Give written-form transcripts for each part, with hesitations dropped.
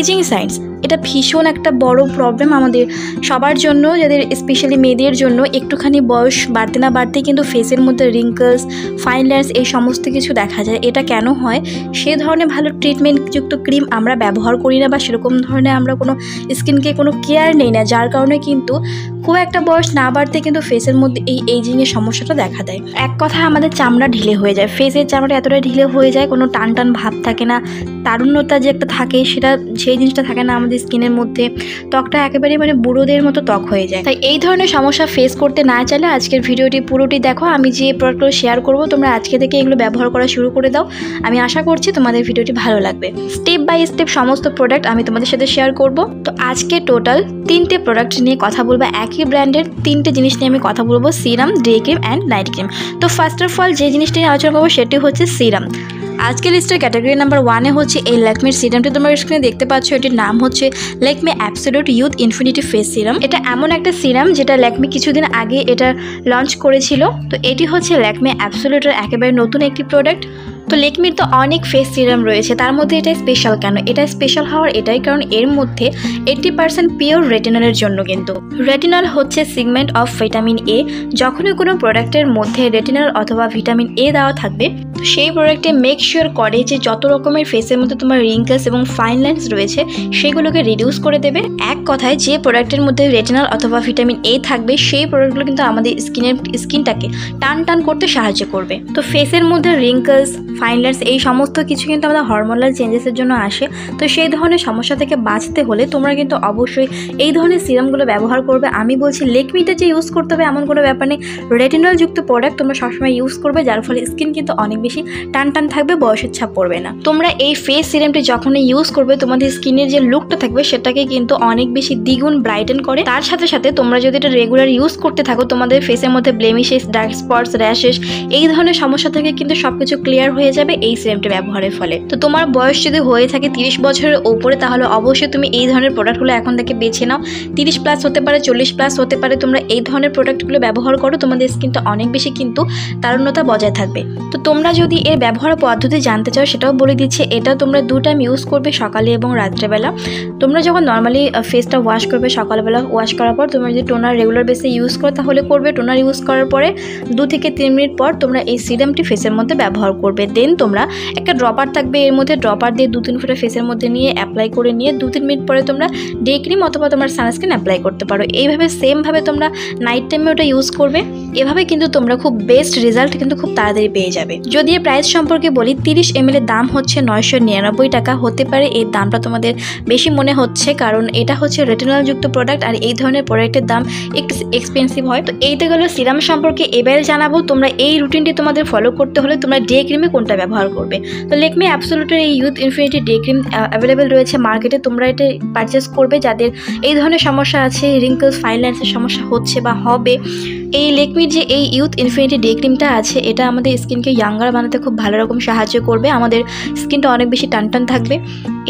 Ageing science এটা ভীষণ একটা বড় প্রবলেম আমাদের সবার জন্য, যাদের স্পেশালি মেয়েদের জন্য একটুখানি বয়স বাড়তে না বাড়তেই কিন্তু ফেসের মধ্যে রিঙ্কলস, ফাইন লাইন্স এই সমস্ত কিছু দেখা যায়। এটা কেন হয়? সেই ধরনের ভালো ট্রিটমেন্টযুক্ত ক্রিম আমরা ব্যবহার করি না বা সেরকম ধরনের আমরা কোনো স্কিনকে কোনো কেয়ার নেই না, যার কারণে কিন্তু খুব একটা বয়স না বাড়তে কিন্তু ফেসের মধ্যে এই এজিংয়ের সমস্যাটা দেখা দেয়। এক কথা আমাদের চামড়া ঢিলে হয়ে যায়, ফেসের চামড়া এতটাই ঢিলে হয়ে যায়, কোনো টান টান ভাব থাকে না, তারুণ্যতা যে একটা থাকে সেটা সেই জিনিসটা থাকে না আমাদের স্কিনের মধ্যে, ত্বকটা একেবারে মানে বুড়োদের মতো ত্বক হয়ে যায়। তাই এই ধরনের সমস্যা ফেস করতে না চাইলে আজকের ভিডিওটি পুরোটি দেখো, আমি যে প্রোডাক্টগুলো শেয়ার করবো তোমরা আজকে থেকে এগুলো ব্যবহার করা শুরু করে দাও। আমি আশা করছি তোমাদের ভিডিওটি ভালো লাগবে। স্টেপ বাই স্টেপ সমস্ত প্রোডাক্ট আমি তোমাদের সাথে শেয়ার করবো। তো আজকে টোটাল তিনটে প্রোডাক্ট নিয়ে কথা বলবো, একই ব্র্যান্ডের তিনটে জিনিস নিয়ে আমি কথা বলবো, serum, day cream and night cream. তো ফার্স্ট অফ অল যে জিনিসটি নিয়ে আলোচনা করবো সেটি হচ্ছে সিরাম। আজকের লিস্টের ক্যাটাগরি নাম্বার ওয়ানে হচ্ছে এই ল্যাকমের সিরামটি, তোমরা স্ক্রিনে দেখতে পাচ্ছ, এটির নাম হচ্ছে Lakme absolute youth infinity face serum. এটা এমন একটা সিরাম যেটা ল্যাকমে কিছুদিন আগে এটা লঞ্চ করেছিল। তো এটি হচ্ছে ল্যাকমে অ্যাবসোলিউটের একেবারে নতুন একটি প্রোডাক্ট। তো ল্যাকমির তো অনেক ফেস সিরাম রয়েছে, তার মধ্যে এটা স্পেশাল কেন? এটা স্পেশাল হওয়ার এটাই কারণ এর মধ্যে 80% পিওর রেটিনলের জন্য। কিন্তু রেটিনল হচ্ছে সিগমেন্ট অফ ভিটামিন এ। যখনই কোনো প্রোডাক্টের মধ্যে রেটিনল অথবা ভিটামিন এ দেওয়া থাকবে সেই প্রোডাক্টে মেক শিওর করে যে যত রকমের ফেসের মধ্যে তোমার রিঙ্কলস এবং ফাইন লাইন্স রয়েছে সেগুলোকে রিডিউস করে দেবে। এক কথায় যে প্রোডাক্টের মধ্যে রেটিনল অথবা ভিটামিন এ থাকবে সেই প্রোডাক্টগুলো কিন্তু আমাদের স্কিনটাকে টান টান করতে সাহায্য করবে। তো ফেসের মধ্যে রিঙ্কলস, ফাইন লাইন্স এই সমস্ত কিছু কিন্তু আমাদের হরমোনাল চেঞ্জেসের জন্য আসে। তো সেই ধরনের সমস্যা থেকে বাঁচতে হলে তোমরা কিন্তু অবশ্যই এই ধরনের সিরামগুলো ব্যবহার করবে। আমি বলছি ল্যাকমিতে যে ইউজ করতে হবে এমন কোনো ব্যাপার নেই, রেটিনলযুক্ত প্রোডাক্ট তোমরা সবসময় ইউজ করবে, যার ফলে স্কিন কিন্তু অনেক বেশি টান টান থাকবে, বয়সের ছাপ পড়বে না। তোমরা এই ফেস সিরামটি যখনই ইউজ করবে তোমাদের স্কিনের যে লুকটা থাকবে সেটাকে কিন্তু অনেক বেশি দ্বিগুণ ব্রাইটেন করে। তার সাথে সাথে তোমরা যদি এটা রেগুলার ইউজ করতে থাকো তোমাদের ফেসের মধ্যে ব্লেমিশেস, ডার্ক স্পটস, র্যাশেস এই ধরনের সমস্যা থেকে কিন্তু সবকিছু ক্লিয়ার হয়ে যাবে এই সিরামটি ব্যবহারের ফলে। তো তোমার বয়স যদি হয়ে থাকে 30 বছরের উপরে তাহলে অবশ্যই তুমি এই ধরনের প্রোডাক্টগুলো এখন থেকে বেছে নাও। 30+ হতে পারে, 40+ হতে পারে, তোমরা এই ধরনের প্রোডাক্টগুলো ব্যবহার করো, তোমাদের স্কিনটা অনেক বেশি কিন্তু তারুণ্যতা বজায় থাকবে। তো তোমরা যদি এর ব্যবহার পদ্ধতি জানতে চাও সেটাও বলে দিচ্ছে। এটা তোমরা 2 টাইম ইউজ করবে, সকালে এবং রাত্রেবেলা। তোমরা যখন নর্মালি ফেসটা ওয়াশ করবে সকালবেলা, ওয়াশ করার পর তোমরা যদি টোনার রেগুলার বেসে ইউজ করো তাহলে করবে, টোনার ইউজ করার পরে 2 থেকে 3 মিনিট পর তোমরা এই সিরামটি ফেসের মধ্যে ব্যবহার করবে। দেন তোমরা একটা ড্রপার থাকবে, এর মধ্যে ড্রপার দিয়ে 2-3 ফোঁটা ফেসের মধ্যে নিয়ে অ্যাপ্লাই করে নিয়ে 2-3 মিনিট পরে তোমরা ডে ক্রিম অথবা তোমার সানস্ক্রিন অ্যাপ্লাই করতে পারো। এইভাবে সেমভাবে তোমরা নাইট টাইমে ওটা ইউজ করবে। এভাবে কিন্তু তোমরা খুব বেস্ট রেজাল্ট কিন্তু খুব তাড়াতাড়ি পেয়ে যাবে। যদি এর প্রাইস সম্পর্কে বলি, 30 ml এর দাম হচ্ছে 999 টাকা। হতে পারে এই দামটা তোমাদের বেশি মনে হচ্ছে কারণ এটা হচ্ছে রেটিনলযুক্ত প্রোডাক্ট আর এই ধরনের প্রোডাক্টের দাম একটু এক্সপেন্সিভ হয়। তো এইটা গেলো সিরাম সম্পর্কে। এবারে জানাবো তোমরা এই রুটিনটি তোমাদের ফলো করতে হলে তোমরা ডে ক্রিমে কোনটা ব্যবহার করবে। তো ল্যাকমে অ্যাবসোলিউটের এই youth infinity day cream available রয়েছে মার্কেটে, তোমরা এটা পারচেস করবে যাদের এই ধরনের সমস্যা আছে, রিঙ্কলস, ফাইন লাইন্সের সমস্যা হচ্ছে বা হবে। এই ল্যাকমির যে এই ইউথ ইনফিনিটি ডে ক্রিমটা আছে এটা আমাদের স্কিনকে ইয়াঙ্গার বানাতে খুব ভালো রকম সাহায্য করবে, আমাদের স্কিনটা অনেক বেশি টান টান থাকবে।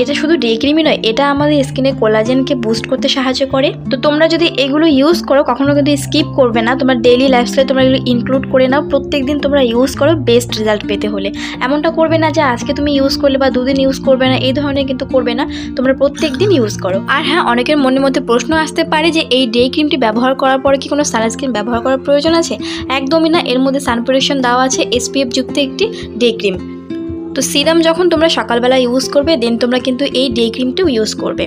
এটা শুধু ডে ক্রিমই নয়, এটা আমাদের স্কিনে কোলাজেনকে বুস্ট করতে সাহায্য করে। তো তোমরা যদি এগুলো ইউজ করো কখনো কিন্তু স্কিপ করবে না, তোমার ডেইলি লাইফস্টাইলে তোমরা এগুলো ইনক্লুড করে নাও, প্রত্যেকদিন তোমরা ইউজ করো বেস্ট রেজাল্ট পেতে হলে। এমনটা করবে না যে আজকে তুমি ইউজ করলে বা 2 দিন ইউজ করবে না, এই ধরনের কিন্তু করবে না, তোমরা প্রত্যেকদিন ইউজ করো। আর হ্যাঁ, অনেকের মনের মধ্যে প্রশ্ন আসতে পারে যে এই ডে ক্রিমটি ব্যবহার করার পরে কি কোনো সানস্ক্রিন ব্যবহার করার প্রয়োজন আছে? একদমই না, এর মধ্যে সান প্রোটেকশন দেওয়া আছে, SPF যুক্ত একটি ডে ক্রিম। তো সিরাম যখন তোমরা সকালবেলা ইউজ করবে দেন তোমরা কিন্তু এই ডে ক্রিমটিও ইউজ করবে।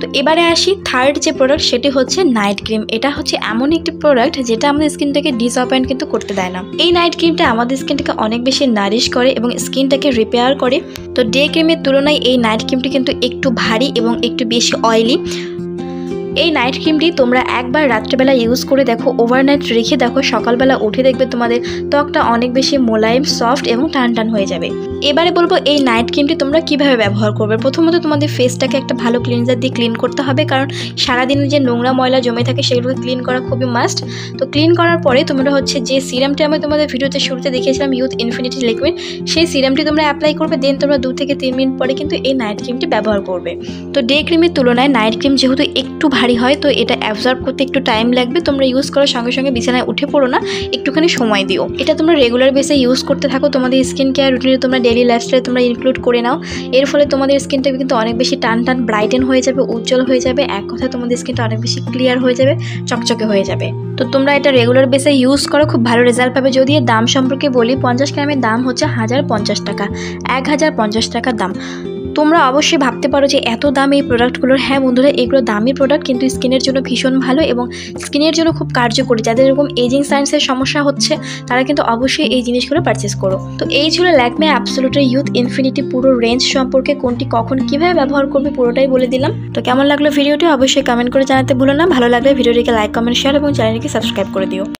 তো এবারে আসি থার্ড যে প্রোডাক্ট সেটি হচ্ছে নাইট ক্রিম। এটা হচ্ছে এমন একটি প্রোডাক্ট যেটা আমাদের স্কিনটাকে ডিসঅ্যাপয়েন্ট কিন্তু করতে দেয় না। এই নাইট ক্রিমটা আমাদের স্কিনটাকে অনেক বেশি নারিশ করে এবং স্কিনটাকে রিপেয়ার করে। তো ডে ক্রিমের তুলনায় এই নাইট ক্রিমটি কিন্তু একটু ভারী এবং একটু বেশি অয়েলি। এই নাইট ক্রিমটি তোমরা একবার রাত্রেবেলা ইউজ করে দেখো, ওভারনাইট রেখে দেখো, সকালবেলা উঠে দেখবে তোমাদের ত্বকটা অনেক বেশি মোলায়েম, সফট এবং টান টান হয়ে যাবে। এবারে বলবো এই নাইট ক্রিমটি তোমরা কিভাবে ব্যবহার করবে। প্রথমত তোমাদের ফেসটাকে একটা ভালো ক্লিনজার দিয়ে ক্লিন করতে হবে, কারণ সারাদিনের যে নোংরা ময়লা জমে থাকে সেগুলোকে ক্লিন করা খুবই মাস্ট। তো ক্লিন করার পরে তোমরা হচ্ছে যে সিরামটি আমি তোমাদের ভিডিওতে শুরুতে দেখিয়েছিলাম ইউথ ইনফিনিটি ল্যাকমির, সেই সিরামটি তোমরা অ্যাপ্লাই করবে। দেন তোমরা 2 থেকে 3 মিনিট পরে কিন্তু এই নাইট ক্রিমটি ব্যবহার করবে। তো ডে ক্রিমের তুলনায় নাইট ক্রিম যেহেতু একটু ভারী হয় তো এটা অ্যাবজর্ব করতে একটু টাইম লাগবে, তোমরা ইউজ করার সঙ্গে সঙ্গে বিছানায় উঠে পড়ো না, একটুখানি সময় দিও। এটা তোমরা রেগুলার বেসে ইউজ করতে থাকো, তোমাদের স্কিন কেয়ার রুটিনে তোমরা ডে डेलि लाइफस्टाइले तुम्हारा इनक्लूड कर नाओ एर फले तुम्हारे स्किन क्योंकि अनेक बेशी टान टान ब्राइटन हो जाए उज्जवल हो जाए एक कथा तुम्हारे स्किन अनेक बेशी क्लियर हो जाए चकचके हो जाए। तो तुम्हारा एटा रेगुलर बेसे यूज करो खूब भालो रेजल्ट पाबे। यदि दाम सम्पर्के बोली 50 ग्रामेर दाम होच्छे 1050 टाका 1050 टाका दाम। তোমরা অবশ্যই ভাবতে পারো যে এত দাম এই প্রোডাক্টগুলোর। হ্যাঁ বন্ধুরা, এগুলো দামি প্রোডাক্ট কিন্তু স্কিনের জন্য ভীষণ ভালো এবং স্কিনের জন্য খুব কার্যকরী। যাদের এরকম এজিং সাইন্সের সমস্যা হচ্ছে তারা কিন্তু অবশ্যই এই জিনিসগুলো পারচেজ করো। তো এই ছিল ল্যাকমে অ্যাবসলিউট ইউথ ইনফিনিটি পুরো রেঞ্জ সম্পর্কে, কোনটি কখন কীভাবে ব্যবহার করবে পুরোটাই বলে দিলাম। তো কেমন লাগলো ভিডিওটি অবশ্যই কমেন্ট করে জানাতে ভুলো না। ভালো লাগলে ভিডিওটিকে লাইক কমেন্ট শেয়ার এবং চ্যানেলটিকে সাবস্ক্রাইব করে দিও।